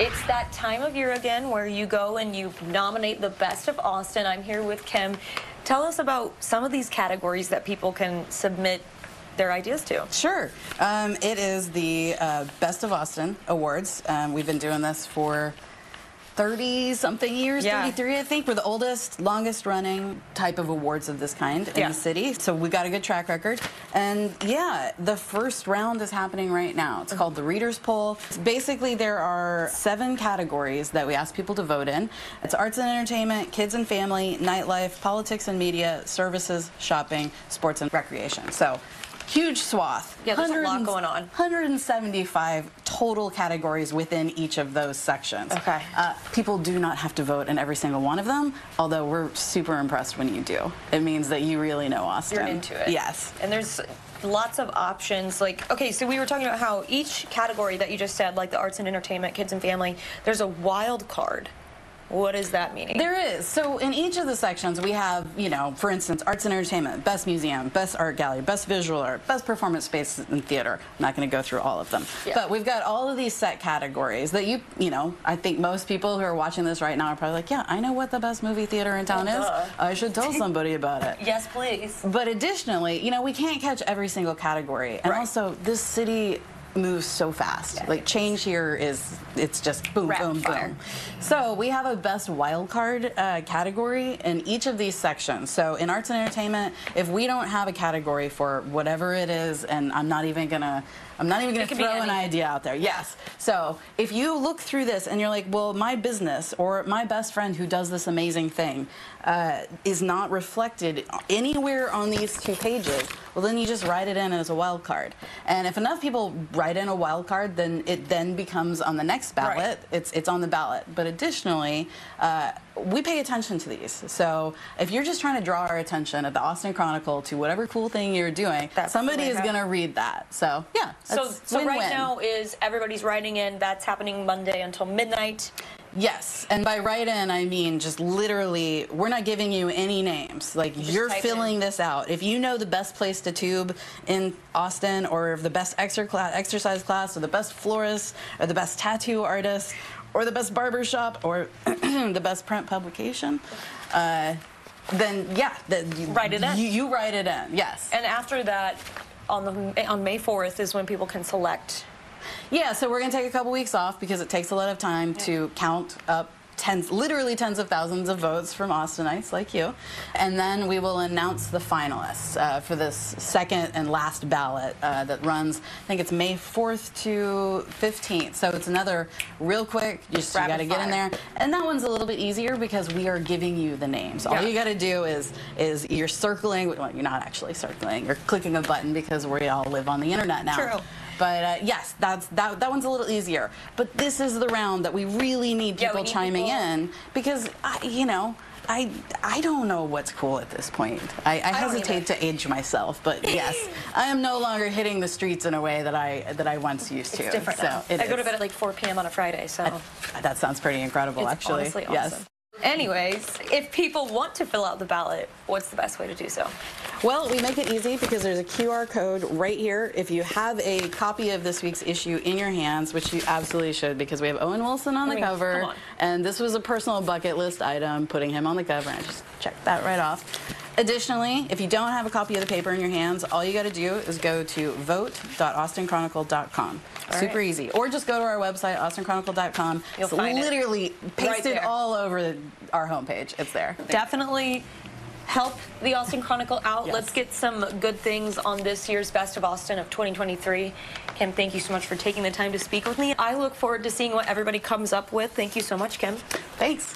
It's that time of year again where you go and you nominate the best of Austin. I'm here with Kim. Tell us about some of these categories that people can submit their ideas to. Sure. It is the Best of Austin Awards. We've been doing this for 30-something years, yeah. 33, I think. We're the oldest, longest-running type of awards of this kind in the city, so we've got a good track record. And, yeah, the first round is happening right now. It's called the Reader's Poll. Basically, there are 7 categories that we ask people to vote in. It's arts and entertainment, kids and family, nightlife, politics and media, services, shopping, sports and recreation. So, huge swath. Yeah, there's a lot going on. 175 total categories within each of those sections. Okay. People do not have to vote in every single one of them, although we're super impressed when you do. It means that you really know Austin. You're into it. Yes. And there's lots of options. Like, okay, so we were talking about how each category that you just said, like the arts and entertainment, kids and family, there's a wild card. What is that meaning? There is. So in each of the sections, we have, you know, for instance, arts and entertainment, best museum, best art gallery, best visual art, best performance space and theater. I'm not going to go through all of them. Yeah. But we've got all of these set categories that you know, I think most people who are watching this right now are probably like, yeah, I know what the best movie theater in town is. I should tell somebody about it. Yes, please. But additionally, you know, we can't catch every single category. And also, this city moves so fast. Yeah. Like, change here is, it's just boom, boom, boom. So we have a best wild card category in each of these sections. So in arts and entertainment, if we don't have a category for whatever it is, and I'm not even gonna throw an idea out there. Yes. So if you look through this and you're like, well, my business or my best friend who does this amazing thing is not reflected anywhere on these 2 pages, well, then you just write it in as a wild card. And if enough people write in a wild card, then it then becomes on the next ballot. Right. It's on the ballot. But additionally, we pay attention to these. So if you're just trying to draw our attention at the Austin Chronicle to whatever cool thing you're doing, somebody is going to read that. So, yeah. So right now is everybody's writing in. That's happening Monday until midnight. Yes, and by write-in, I mean just literally, we're not giving you any names. Like, you're filling this out. If you know the best place to tube in Austin, or the best exercise class, or the best florist, or the best tattoo artist, or the best barbershop, or the best print publication, then, yeah. Write it in. You write it in, yes. And after that, on May 4th is when people can select. Yeah, so we're going to take a couple weeks off because it takes a lot of time to count up literally tens of thousands of votes from Austinites like you. And then we will announce the finalists for this second and last ballot that runs, I think it's May 4th to 15th. So it's another real quick, you got to get in there. And that one's a little bit easier because we are giving you the names. All you got to do is you're circling, well, you're not actually circling, you're clicking a button because we all live on the internet now. True. But yes, that one's a little easier. But this is the round that we really need people chiming in because, you know, I don't know what's cool at this point. I hesitate to age myself, but yes, I am no longer hitting the streets in a way that I once used to. It's different now. I go to bed at like 4 p.m. on a Friday, so. That sounds pretty incredible, actually. Honestly awesome. Yes. Anyways, if people want to fill out the ballot, what's the best way to do so? Well, we make it easy because there's a QR code right here. If you have a copy of this week's issue in your hands, which you absolutely should because we have Owen Wilson on the cover, and this was a personal bucket list item, putting him on the cover, and I just checked that right off. Additionally, if you don't have a copy of the paper in your hands, all you got to do is go to vote.austinchronicle.com. Super easy. Or just go to our website, austinchronicle.com. It's literally pasted all over our homepage. It's there. Definitely help the Austin Chronicle out. Yes. Let's get some good things on this year's Best of Austin of 2023. Kim, thank you so much for taking the time to speak with me. I look forward to seeing what everybody comes up with. Thank you so much, Kim. Thanks.